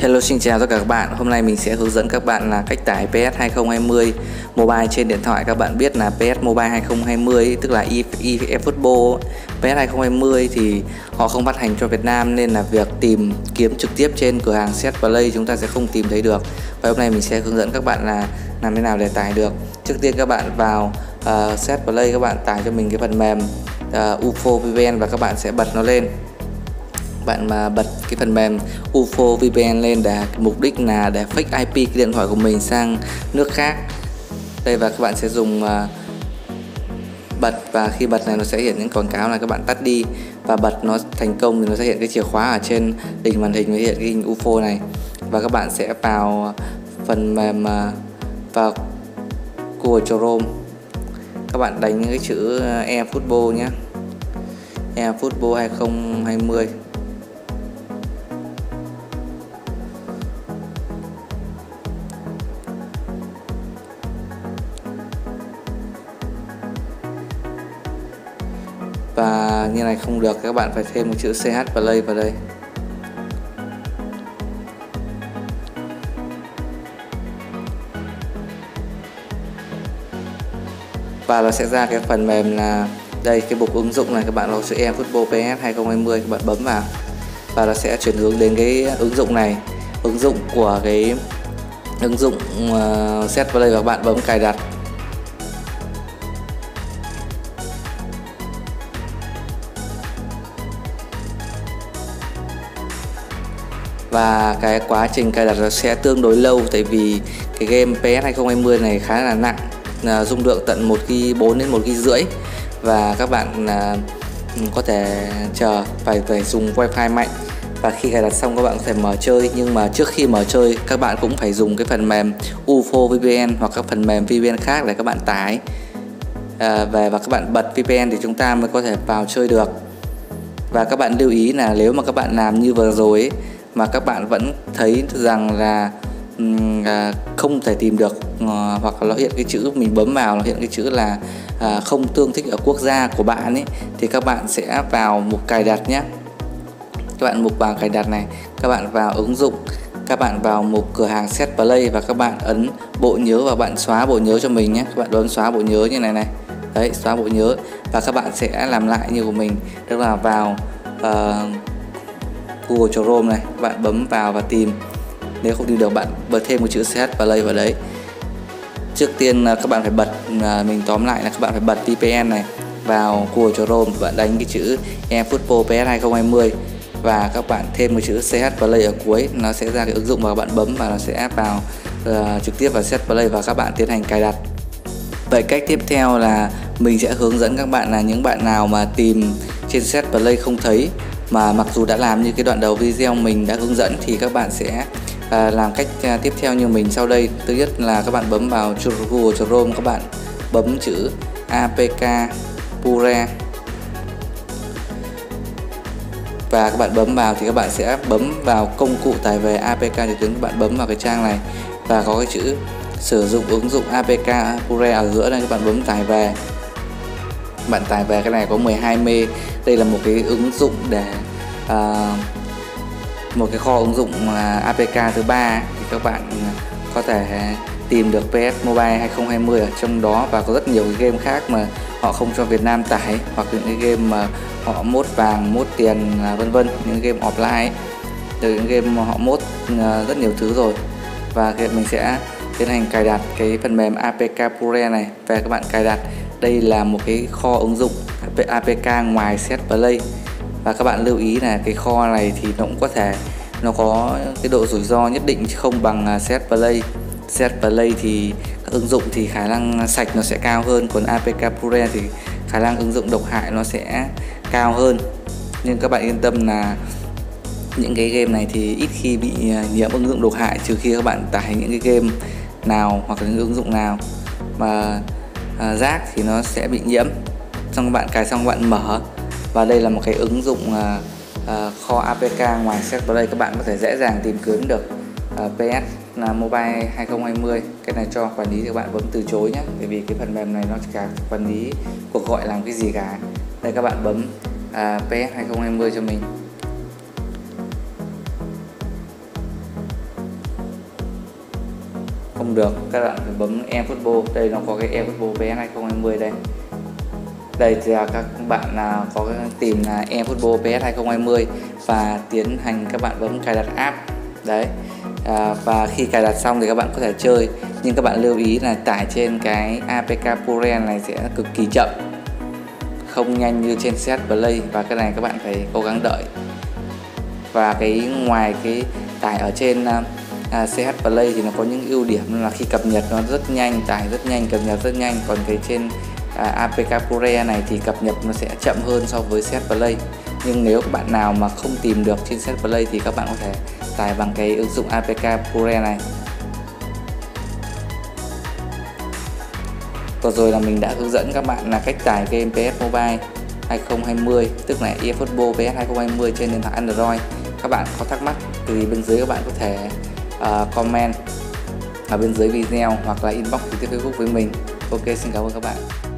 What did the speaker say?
Hello, xin chào tất cả các bạn. Hôm nay mình sẽ hướng dẫn các bạn là cách tải PES 2020 mobile trên điện thoại. Các bạn biết là PES Mobile 2020 tức là eFootball PES 2020 thì họ không phát hành cho Việt Nam, nên là việc tìm kiếm trực tiếp trên cửa hàng CH Play chúng ta sẽ không tìm thấy được. Và hôm nay mình sẽ hướng dẫn các bạn là làm thế nào để tải được. Trước tiên các bạn vào CH Play, các bạn tải cho mình cái phần mềm UFO VPN và các bạn sẽ bật nó lên. Bạn mà bật cái phần mềm UFO VPN lên để mục đích là để fake IP cái điện thoại của mình sang nước khác. Đây, và các bạn sẽ dùng bật, và khi bật này nó sẽ hiện những quảng cáo là các bạn tắt đi, và bật nó thành công thì nó sẽ hiện cái chìa khóa ở trên đỉnh màn hình, mới hiện cái hình UFO này. Và các bạn sẽ vào phần mềm, vào Google Chrome, các bạn đánh những cái chữ eFootball nhé, eFootball 2020. Và như này không được, các bạn phải thêm một chữ CH Play vào đây. Và nó sẽ ra cái phần mềm là đây, cái mục ứng dụng này, các bạn có chữ eFootball PES 2020, các bạn bấm vào và nó sẽ chuyển hướng đến cái ứng dụng này, ứng dụng của cái ứng dụng CH Play, và các bạn bấm cài đặt. Và cái quá trình cài đặt nó sẽ tương đối lâu, tại vì cái game PES 2020 này khá là nặng, dung lượng tận 1GB 4 đến 1GB rưỡi, và các bạn có thể chờ phải dùng wifi mạnh. Và khi cài đặt xong các bạn có thể mở chơi, nhưng mà trước khi mở chơi các bạn cũng phải dùng cái phần mềm UFO VPN hoặc các phần mềm VPN khác để các bạn tải về, và các bạn bật VPN thì chúng ta mới có thể vào chơi được. Và các bạn lưu ý là nếu mà các bạn làm như vừa rồi ấy, mà các bạn vẫn thấy rằng là không thể tìm được, hoặc nó hiện cái chữ mình bấm vào nó hiện cái chữ là không tương thích ở quốc gia của bạn ấy, thì các bạn sẽ vào mục cài đặt nhé. Các bạn mục vào cài đặt này, các bạn vào ứng dụng, các bạn vào mục cửa hàng CH Play và các bạn ấn bộ nhớ, và bạn xóa bộ nhớ cho mình nhé. Các bạn ấn xóa bộ nhớ như này này, đấy, xóa bộ nhớ, và các bạn sẽ làm lại như của mình, tức là vào Google Chrome này, bạn bấm vào và tìm. Nếu không tìm được bạn bật thêm một chữ CH Play vào đấy. Trước tiên các bạn phải bật, mình tóm lại là các bạn phải bật VPN này, vào Google Chrome bạn đánh cái chữ eFootball PES 2020 và các bạn thêm một chữ CH Play ở cuối, nó sẽ ra cái ứng dụng và bạn bấm và nó sẽ vào trực tiếp vào CH Play và các bạn tiến hành cài đặt. Vậy cách tiếp theo là mình sẽ hướng dẫn các bạn là những bạn nào mà tìm trên CH Play không thấy, mà mặc dù đã làm như cái đoạn đầu video mình đã hướng dẫn, thì các bạn sẽ làm cách tiếp theo như mình sau đây. Thứ nhất là các bạn bấm vào Google Chrome, các bạn bấm chữ APKPure và các bạn bấm vào, thì các bạn sẽ bấm vào công cụ tải về APK trực tuyến, các bạn bấm vào cái trang này và có cái chữ sử dụng ứng dụng APKPure ở giữa này, các bạn bấm tải về. Bạn tải về cái này có 12 MB. Đây là một cái ứng dụng để một cái kho ứng dụng APK thứ 3, thì các bạn có thể tìm được PES Mobile 2020 ở trong đó, và có rất nhiều cái game khác mà họ không cho Việt Nam tải, hoặc những cái game mà họ mốt vàng, mốt tiền, vân vân, những game offline, những game mà họ mốt rất nhiều thứ rồi. Và mình sẽ tiến hành cài đặt cái phần mềm APKPure này về, các bạn cài đặt. Đây là một cái kho ứng dụng APK ngoài CH Play, và các bạn lưu ý là cái kho này thì nó cũng có thể nó có cái độ rủi ro nhất định, chứ không bằng CH Play. CH Play thì các ứng dụng thì khả năng sạch nó sẽ cao hơn, còn APKPure thì khả năng ứng dụng độc hại nó sẽ cao hơn. Nhưng các bạn yên tâm là những cái game này thì ít khi bị nhiễm ứng dụng độc hại, trừ khi các bạn tải những cái game nào hoặc là những ứng dụng nào mà rác thì nó sẽ bị nhiễm. Xong các bạn cài xong bạn mở, và đây là một cái ứng dụng kho APK ngoài CH Play, các bạn có thể dễ dàng tìm kiếm được PES Mobile 2020. Cái này cho quản lý thì các bạn bấm từ chối nhé, bởi vì cái phần mềm này nó cả quản lý cuộc gọi làm cái gì cả. Đây, các bạn bấm PES 2020 cho mình. không được, các bạn phải bấm eFootball. Đây nó có cái eFootball PES 2020 đây. Đây thì các bạn có tìm là eFootball PES 2020 và tiến hành các bạn bấm cài đặt app. Đấy. Và khi cài đặt xong thì các bạn có thể chơi, nhưng các bạn lưu ý là tải trên cái APKPure này sẽ cực kỳ chậm, không nhanh như trên CH Play, và cái này các bạn phải cố gắng đợi. Và cái ngoài cái tải ở trên CH Play thì nó có những ưu điểm là khi cập nhật nó rất nhanh, tải rất nhanh, cập nhật rất nhanh, còn cái trên APKPure này thì cập nhật nó sẽ chậm hơn so với CH Play. Nhưng nếu các bạn nào mà không tìm được trên CH Play thì các bạn có thể tải bằng cái ứng dụng APKPure này. Vừa rồi là mình đã hướng dẫn các bạn là cách tải game PES Mobile 2020, tức là eFootball PES 2020 trên nền tảng Android. Các bạn có thắc mắc thì bên dưới các bạn có thể comment ở bên dưới video hoặc là inbox trực tiếp Facebook với mình. Ok, xin cảm ơn các bạn.